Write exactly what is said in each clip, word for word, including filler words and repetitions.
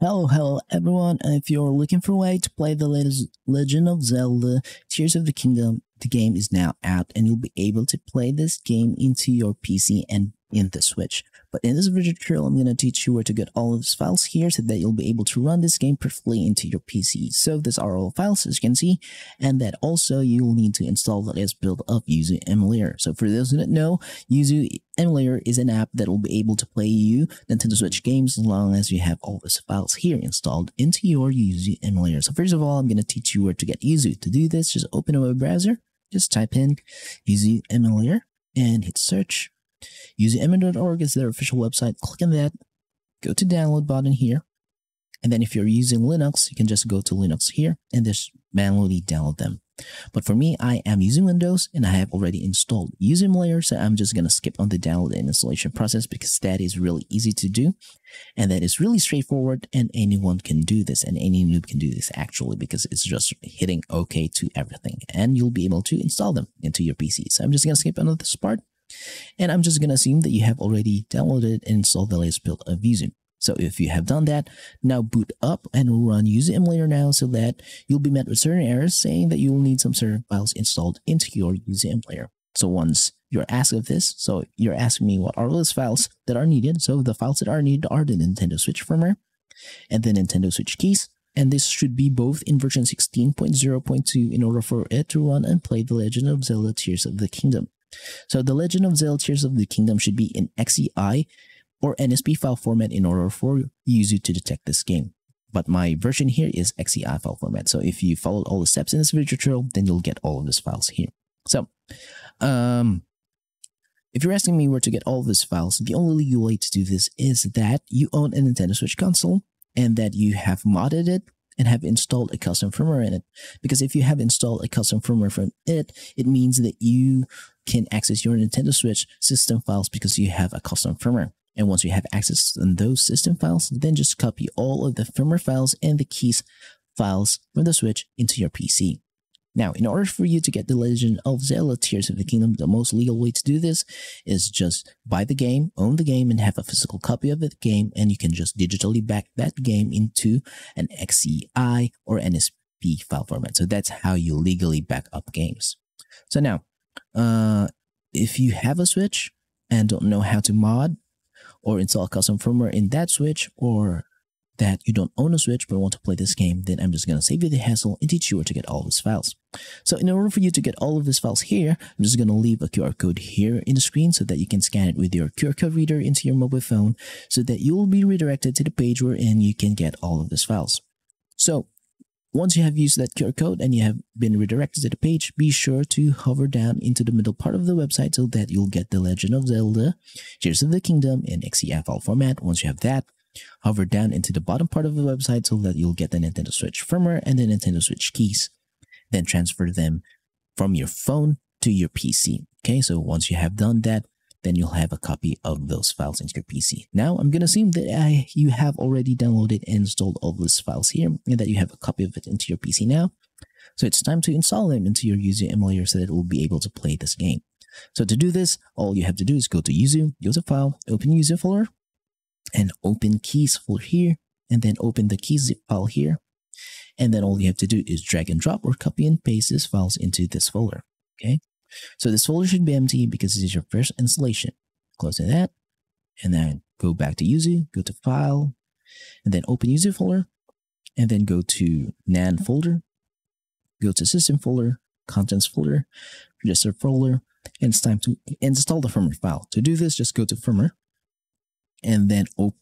Hello, hello everyone, and if you're looking for a way to play the latest Legend of Zelda Tears of the Kingdom, the game is now out and you'll be able to play this game into your P C and in the Switch. But in this video tutorial, I'm going to teach you where to get all of these files here so that you'll be able to run this game perfectly into your P C. So these are all files, as you can see, and that also you'll need to install the latest build of Yuzu Emulator. So for those who don't know, Yuzu Emulator is an app that will be able to play you Nintendo Switch games as long as you have all these files here installed into your Yuzu Emulator. So first of all, I'm going to teach you where to get Yuzu. To do this, just open a web browser. Just type in Yuzu Emulator and hit search. Yuzu emulator dot org is their official website. Click on that, go to download button here, and then if you're using Linux, you can just go to Linux here and just manually download them. But for me, I am using Windows and I have already installed Yuzu Emulator, so I'm just going to skip on the download and installation process because that is really easy to do and that is really straightforward, and anyone can do this and any noob can do this actually, because it's just hitting OK to everything and you'll be able to install them into your P C. So I'm just going to skip on this part. And I'm just going to assume that you have already downloaded and installed the latest build of Yuzu. So if you have done that, now boot up and we'll run Yuzu Emulator now, so that you'll be met with certain errors saying that you will need some certain files installed into your Yuzu Emulator. So once you're asked of this, so you're asking me what are those files that are needed. So the files that are needed are the Nintendo Switch firmware and the Nintendo Switch keys. And this should be both in version sixteen point zero point two in order for it to run and play The Legend of Zelda Tears of the Kingdom. So The Legend of Zelda Tears of the Kingdom should be in X E I or N S P file format in order for Yuzu to detect this game. But my version here is X E I file format. So if you followed all the steps in this video tutorial, then you'll get all of these files here. So um, if you're asking me where to get all of these files, the only legal way to do this is that you own a Nintendo Switch console and that you have modded it and have installed a custom firmware in it. Because if you have installed a custom firmware from it, it means that you can access your Nintendo Switch system files because you have a custom firmware. And once you have access to those system files, then just copy all of the firmware files and the keys files from the Switch into your P C. Now, in order for you to get The Legend of Zelda Tears of the Kingdom, the most legal way to do this is just buy the game, own the game, and have a physical copy of the game, and you can just digitally back that game into an X E I or N S P file format. So that's how you legally back up games. So now, uh, if you have a Switch and don't know how to mod or install custom firmware in that Switch, or that you don't own a Switch but want to play this game, then I'm just going to save you the hassle and teach you where to get all of these files. So in order for you to get all of these files here, I'm just going to leave a Q R code here in the screen so that you can scan it with your Q R code reader into your mobile phone, so that you will be redirected to the page wherein you can get all of these files. So once you have used that Q R code and you have been redirected to the page, be sure to hover down into the middle part of the website so that you'll get The Legend of Zelda Tears of the Kingdom in X E F L format. Once you have that, hover down into the bottom part of the website so that you'll get the Nintendo Switch firmware and the Nintendo Switch keys. Then transfer them from your phone to your P C. Okay, so once you have done that, then you'll have a copy of those files into your P C. Now, I'm going to assume that I, you have already downloaded and installed all these files here and that you have a copy of it into your P C now. So it's time to install them into your Yuzu Emulator so that it will be able to play this game. So to do this, all you have to do is go to Yuzu, go to File, open Yuzu folder, and open keys folder here, and then open the keys zip file here, and then all you have to do is drag and drop or copy and paste these files into this folder. Okay, so this folder should be empty because this is your first installation. Close that, and then go back to Yuzu, go to File, and then open Yuzu folder, and then go to NAND folder, go to System folder, Contents folder, Register folder, and it's time to install the firmware file. To do this, just go to Firmware, and then op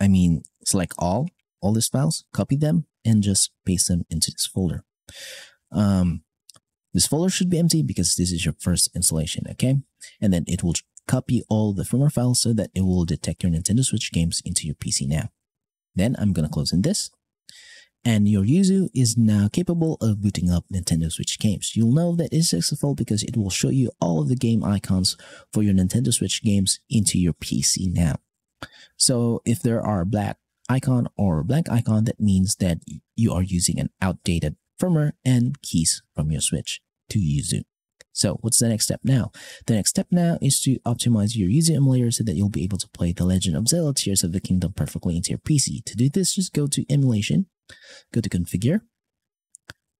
I mean select all all these files, copy them, and just paste them into this folder. Um, this folder should be empty because this is your first installation, okay? And then it will copy all the firmware files so that it will detect your Nintendo Switch games into your P C now. Then I'm gonna close in this, and your Yuzu is now capable of booting up Nintendo Switch games. You'll know that it's successful because it will show you all of the game icons for your Nintendo Switch games into your P C now. So if there are black icon or blank icon, that means that you are using an outdated firmware and keys from your Switch to Yuzu. So what's the next step now? The next step now is to optimize your Yuzu emulator so that you'll be able to play The Legend of Zelda Tears of the Kingdom perfectly into your P C. To do this, just go to emulation, go to configure,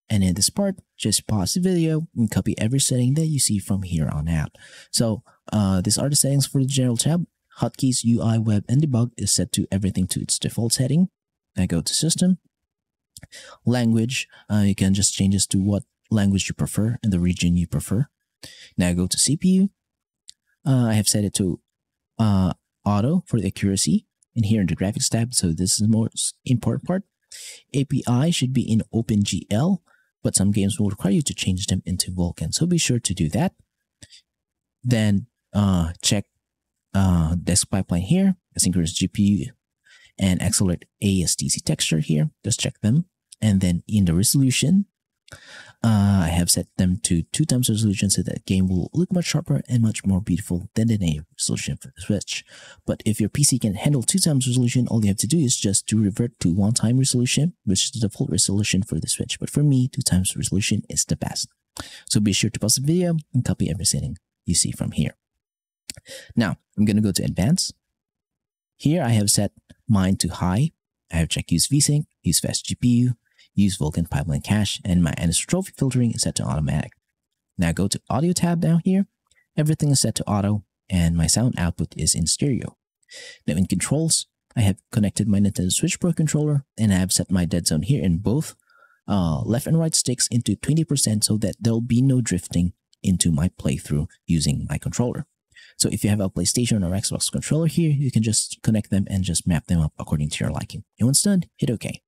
and in this part, just pause the video and copy every setting that you see from here on out. So uh, these are the settings for the general tab. Hotkeys, U I, web, and debug is set to everything to its default setting. I go to system. Language, uh, you can just change this to what language you prefer and the region you prefer. Now I go to C P U. Uh, I have set it to uh, auto for the accuracy, and here in the graphics tab, so this is the most important part. A P I should be in OpenGL, but some games will require you to change them into Vulkan, so be sure to do that. Then uh, check uh, desk pipeline here, asynchronous G P U, and accelerate A S T C texture here. Just check them. And then in the resolution, uh, I have set them to two times resolution so that game will look much sharper and much more beautiful than the native resolution for the Switch. But if your P C can handle two times resolution, all you have to do is just to revert to one time resolution, which is the default resolution for the Switch. But for me, two times resolution is the best. So be sure to pause the video and copy every setting you see from here. Now I'm going to go to advanced. Here I have set mine to high. I have checked use VSync, use fast G P U, use Vulkan pipeline cache, and my anisotropy filtering is set to automatic. Now go to audio tab down here. Everything is set to auto and my sound output is in stereo. Now in controls, I have connected my Nintendo Switch Pro controller and I have set my dead zone here in both uh, left and right sticks into twenty percent so that there'll be no drifting into my playthrough using my controller. So if you have a PlayStation or Xbox controller here, you can just connect them and just map them up according to your liking. And once done, hit OK.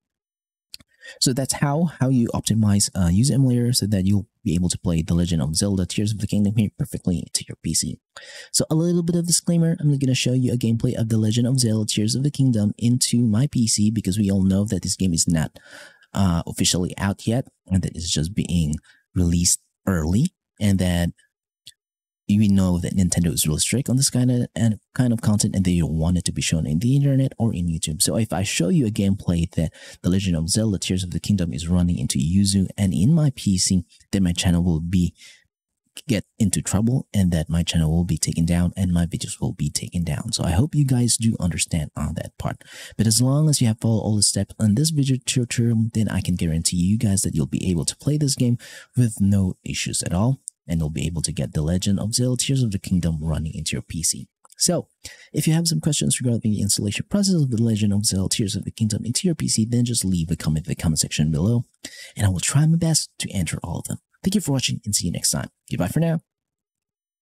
So that's how, how you optimize uh, Yuzu emulator so that you'll be able to play The Legend of Zelda Tears of the Kingdom here perfectly into your P C. So a little bit of disclaimer, I'm going to show you a gameplay of The Legend of Zelda Tears of the Kingdom into my P C because we all know that this game is not uh, officially out yet and that it's just being released early, and that we know that Nintendo is really strict on this kind of and kind of content and they don't want it to be shown in the internet or in YouTube. So if I show you a gameplay that The Legend of Zelda Tears of the Kingdom is running into Yuzu and in my P C, then my channel will be get into trouble and that my channel will be taken down and my videos will be taken down. So I hope you guys do understand on that part. But as long as you have followed all the steps on this video tutorial, then I can guarantee you guys that you'll be able to play this game with no issues at all. And you'll be able to get The Legend of Zelda Tears of the Kingdom running into your P C. So, if you have some questions regarding the installation process of The Legend of Zelda Tears of the Kingdom into your P C, then just leave a comment in the comment section below, and I will try my best to answer all of them. Thank you for watching, and see you next time. Goodbye for now.